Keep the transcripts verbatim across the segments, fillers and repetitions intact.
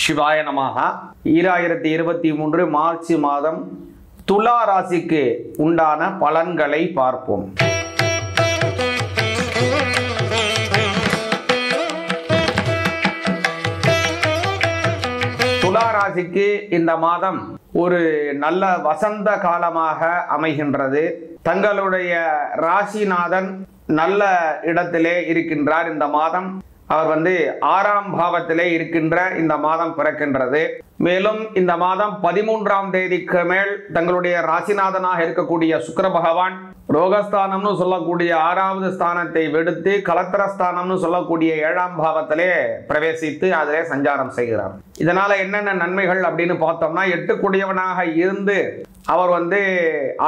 சிவாய நமஹா. ஈராயிரத்தி இருபத்தி மூன்று மார்ச் மாதம் துலா ராசிக்கு உண்டான பலன்களை பார்ப்போம். துலா ராசிக்கு இந்த மாதம் ஒரு நல்ல வசந்த காலமாக அமைகின்றது. தங்களுடைய ராசிநாதன் நல்ல இடத்திலே இருக்கின்றார். இந்த மாதம் அவர் வந்து ஆறாம் பாவத்திலே இருக்கின்ற இந்த மாதம் பிறக்கின்றது. மேலும் இந்த மாதம் பதிமூன்றாம் தேதிக்கு மேல் தங்களுடைய ராசிநாதனாக இருக்கக்கூடிய சுக்கிர பகவான் ரோகஸ்தானம்னு சொல்லக்கூடிய ஆறாவது ஸ்தானத்தை வெடுத்து கலத்திரஸ்தானம்னு சொல்லக்கூடிய ஏழாம் பாவத்திலே பிரவேசித்து அதிலே சஞ்சாரம் செய்கிறார். இதனால என்னென்ன நன்மைகள் அப்படின்னு பார்த்தோம்னா, எட்டுக்குடியவனாக இருந்து அவர் வந்து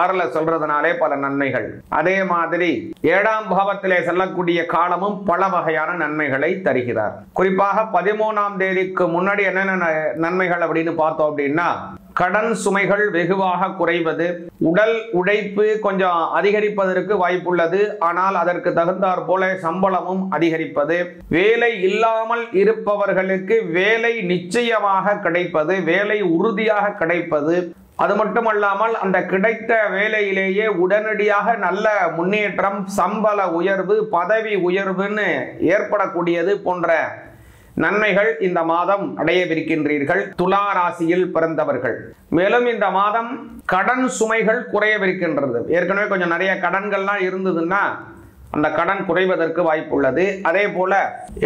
ஆறல சொல்றதுனாலே பல நன்மைகள், அதே மாதிரி ஏழாம் பாவத்திலே செல்லக்கூடிய காலமும் பல வகையான நன்மைகளை தருகிறார். குறிப்பாக பதிமூணாம் தேதிக்கு முன்னாடி என்னென்ன நன்மைகள் அப்படின்னு பார்த்தோம் அப்படின்னா, கடன் சுமைகள் வெகுவாக குறைவது, உடல் உழைப்பு கொஞ்சம் அதிகரிப்பதற்கு வாய்ப்புள்ளது. ஆனால் அதற்கு தகுந்தாற் போல சம்பளமும் அதிகரிப்பது, வேலை இல்லாமல் இருப்பவர்களுக்கு வேலை நிச்சயமாக கிடைப்பது, வேலை உறுதியாக கிடைப்பது. அது மட்டுமல்லாமல் அந்த கிடைத்த வேலையிலேயே உடனடியாக நல்ல முன்னேற்றம், சம்பள உயர்வு, பதவி உயர்வுன்னு ஏற்படக்கூடியது போன்ற நன்மைகள் இந்த மாதம் அடையவிருக்கின்றீர்கள் துலா ராசியில் பிறந்தவர்கள். மேலும் இந்த மாதம் கடன் சுமைகள் குறையவிருக்கின்றது. ஏற்கனவே கொஞ்சம் நிறைய கடன்கள்லாம் இருந்ததுன்னா அந்த கடன் குறைவதற்கு வாய்ப்பு உள்ளது. அதே போல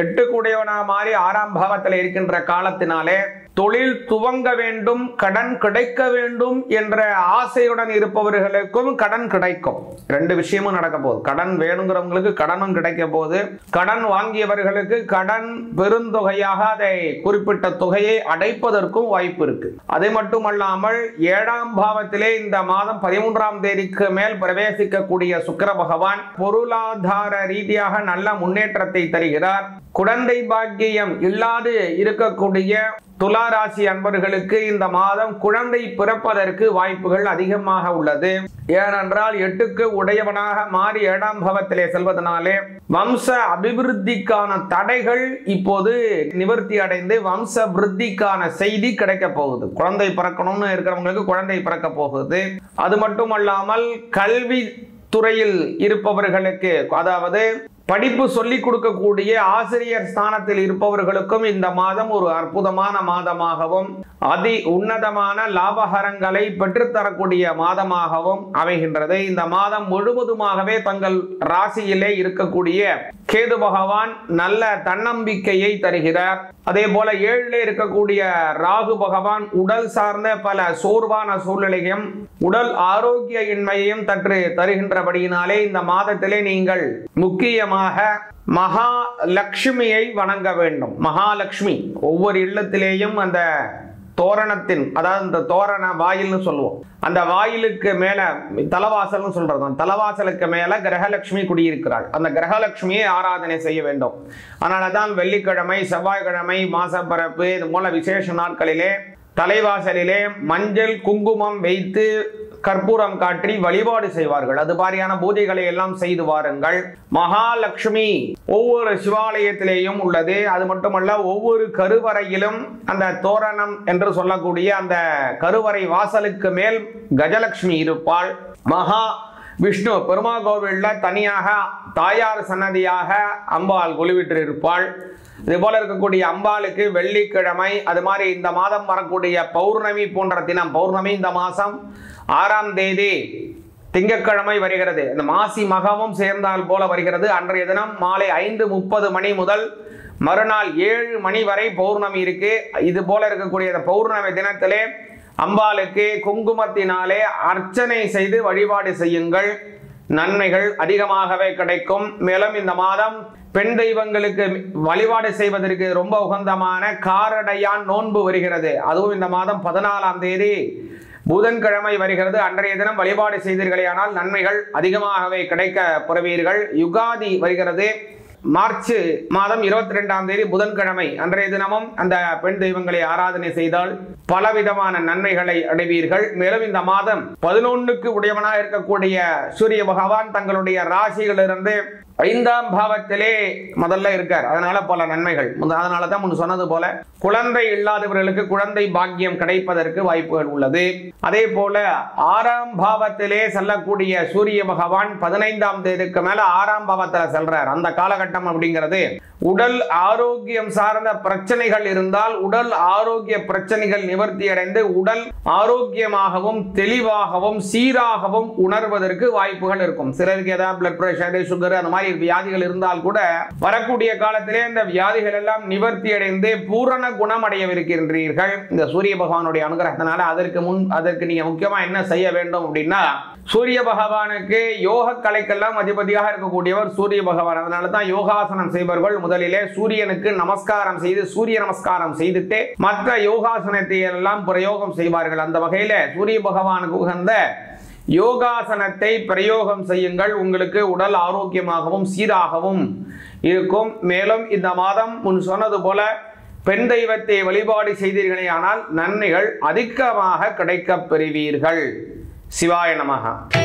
எட்டு கூடையவனா மாதிரி ஆறாம் பாவத்தில் இருக்கின்ற காலத்தினாலே தொழில் துவங்க வேண்டும், கடன் கிடைக்க வேண்டும் என்ற ஆசையுடன் இருப்பவர்களுக்கும் கடன் கிடைக்கும். ரெண்டு விஷயமும் நடக்க போகுது. கடன் வேணுங்கிறவங்களுக்கு கடனும் கிடைக்க போகுது. கடன் வாங்கியவர்களுக்கு கடன் பெருந்தொகையாக அதை குறிப்பிட்ட தொகையை அடைப்பதற்கும் வாய்ப்பு இருக்கு. அது மட்டுமல்லாமல் ஏழாம் பாவத்திலே இந்த மாதம் பதிமூன்றாம் தேதிக்கு மேல் பிரவேசிக்கக்கூடிய சுக்கிர பகவான் பொருளாதார ரீதியாக நல்ல முன்னேற்றத்தை தருகிறார். குழந்தை பாக்கியம் இல்லாது இருக்கக்கூடிய துலா ராசி அன்பர்களுக்கு இந்த மாதம் குழந்தை பிறப்பதற்கு வாய்ப்புகள் அதிகமாக உள்ளது. ஏனென்றால் எட்டுக்கு உடையவனாக மாறி ஏழாம் பாவத்திலே செல்வதனாலே வம்ச அபிவிருத்திக்கான தடைகள் இப்போது நிவர்த்தி அடைந்து வம்ச விருத்திக்கான செய்தி கிடைக்க போகுது. குழந்தை பிறக்கணும்னு இருக்கிறவங்களுக்கு குழந்தை பிறக்க போகுது. அது மட்டுமல்லாமல் கல்வி துறையில் இருப்பவர்களுக்கு, அதாவது படிப்பு சொல்லிக் கொடுக்கக்கூடிய ஆசிரியர் ஸ்தானத்தில் இருப்பவர்களுக்கும் இந்த மாதம் ஒரு அற்புதமான மாதமாகவும் அதி உன்னதமான லாபகரங்களை பெற்றுத்தரக்கூடிய மாதமாகவும் அமைகின்றது. இந்த மாதம் முழுவதுமாகவே தங்கள் ராசியிலே இருக்கக்கூடிய கேது பகவான் நல்ல தன்னம்பிக்கையை தருகிறார். அதே போல ஏழிலே இருக்கக்கூடிய ராகு பகவான் உடல் சார்ந்த பல சோர்வான சூழ்நிலையும் உடல் ஆரோக்கிய இன்மையையும் தற்று தருகின்றபடியினாலே இந்த மாதத்திலே நீங்கள் முக்கியமாக மகா லட்சுமியை வணங்க வேண்டும். மகாலட்சுமி ஒவ்வொரு இல்லத்திலேயும் அந்த தோரணத்தின், அதாவது இந்த தோரண வாயில்னு சொல்லுவோம், அந்த வாயிலுக்கு மேல தலவாசல் சொல்றோம், தலவாசலுக்கு மேல கிரகலட்சுமி குடியிருக்கிறாள். அந்த கிரகலட்சுமியை ஆராதனை செய்ய வேண்டும். அதனாலதான் வெள்ளிக்கிழமை, செவ்வாய்க்கிழமை, மாசப்பரப்பு இது போல விசேஷ நாட்களிலே தலைவாசலிலே மஞ்சள் குங்குமம் வைத்து கற்பூரம் காற்றி வழிபாடு செய்வார்கள். அது மாதிரியான பூஜைகளை எல்லாம் செய்து வாருங்கள். மகாலட்சுமி ஒவ்வொரு சிவாலயத்திலேயும் உள்ளது. அது மட்டுமல்ல ஒவ்வொரு கருவறையிலும் அந்த தோரணம் என்று சொல்லக்கூடிய அந்த கருவறை வாசலுக்கு மேல் கஜலட்சுமி இருப்பாள். மகா விஷ்ணு பெருமா கோவிலில் தனியாக தாயார் சன்னதியாக அம்பாள் குழுவிட்டு இருப்பாள். இதுபோல இருக்கக்கூடிய அம்பாளுக்கு வெள்ளிக்கிழமை, அது மாதிரி இந்த மாதம் வரக்கூடிய பௌர்ணமி போன்ற தினம், பௌர்ணமி இந்த மாதம் ஆறாம் தேதி திங்கட்கிழமை வருகிறது. இந்த மாசி மகமும் சேர்ந்தால் போல வருகிறது. அன்றைய தினம் மாலை ஐந்து முப்பது மணி முதல் மறுநாள் ஏழு மணி வரை பௌர்ணமி இருக்கு. இது போல இருக்கக்கூடிய பௌர்ணமி தினத்திலே அம்பாளுக்கு குங்குமத்தினாலே அர்ச்சனை செய்து வழிபாடு செய்யுங்கள். நன்மைகள் அதிகமாகவே கிடைக்கும். மேலும் இந்த மாதம் பெண் தெய்வங்களுக்கு வழிபாடு செய்வதற்கு ரொம்ப உகந்தமான காரடையான் நோன்பு வருகிறது. அதுவும் இந்த மாதம் பதினாலாம் தேதி புதன்கிழமை வருகிறது. அன்றைய தினம் வழிபாடு செய்தீர்களே ஆனால் நன்மைகள் அதிகமாகவே கிடைக்க பெறுவீர்கள். யுகாதி வருகிறது மார்ச் மாதம் இருபத்தி ரெண்டாம் தேதி புதன்கிழமை. அன்றைய தினமும் அந்த பெண் தெய்வங்களை ஆராதனை செய்தால் பலவிதமான நன்மைகளை அடைவீர்கள். மேலும் இந்த மாதம் பதினொன்னுக்கு உடையவனாக இருக்கக்கூடிய சூரிய பகவான் தங்களுடைய ராசியிலிருந்து ஐந்தாம் பாவத்திலே முதல்ல இருக்கார். அதனால பல நன்மைகள். அதனால தான் முன் சொன்னது போல குழந்தை இல்லாதவர்களுக்கு குழந்தை பாக்கியம் கிடைப்பதற்கு வாய்ப்புகள் உள்ளது. அதே போல ஆறாம் பாவத்திலே செல்லக்கூடிய சூரிய பகவான் பதினைந்தாம் தேதிக்கு மேல ஆறாம் பாவத்தில் செல்றார். அந்த காலகட்டம் அப்படிங்கிறது உடல் ஆரோக்கியம் சார்ந்த பிரச்சனைகள் இருந்தால் உடல் ஆரோக்கிய பிரச்சனைகள் நிவர்த்தி அடைந்து உடல் ஆரோக்கியமாகவும் தெளிவாகவும் சீராகவும் உணர்வதற்கு வாய்ப்புகள் இருக்கும். சிலருக்கு ஏதாவது பிளட் பிரஷர், சுகர் அந்த மாதிரி வியாதிகள் இருந்தால் கூட வரக்கூடிய காலத்திலே இந்த வியாதிகள் எல்லாம் நிவர்த்தி அடைந்து பூரண குணமடையவிருக்கின்றீர்கள் இந்த சூரிய பகவானுடைய அனுகிரகத்தினால. அதற்கு முன் அதற்கு நீங்க முக்கியமா என்ன செய்ய வேண்டும் அப்படின்னா, சூரிய பகவானுக்கு யோக கலைக்கெல்லாம் அதிபதியாக இருக்கக்கூடியவர் சூரிய பகவான். அதனால தான் யோகாசனம் செய்பவர்கள் முதலிலே சூரியனுக்கு நமஸ்காரம் செய்து சூரிய நமஸ்காரம் செய்துட்டு மற்ற யோகாசனத்தை எல்லாம் பிரயோகம் செய்வார்கள். அந்த வகையில சூரிய பகவானுக்கு உகந்த யோகாசனத்தை பிரயோகம் செய்யுங்கள். உங்களுக்கு உடல் ஆரோக்கியமாகவும் சீராகவும் இருக்கும். மேலும் இந்த மாதம் முன் சொன்னது போல பெண் தெய்வத்தை வழிபாடு செய்தீர்களே ஆனால் நன்மைகள் அதிகமாக கிடைக்கப் பெறுவீர்கள். சிவாய நமஹ.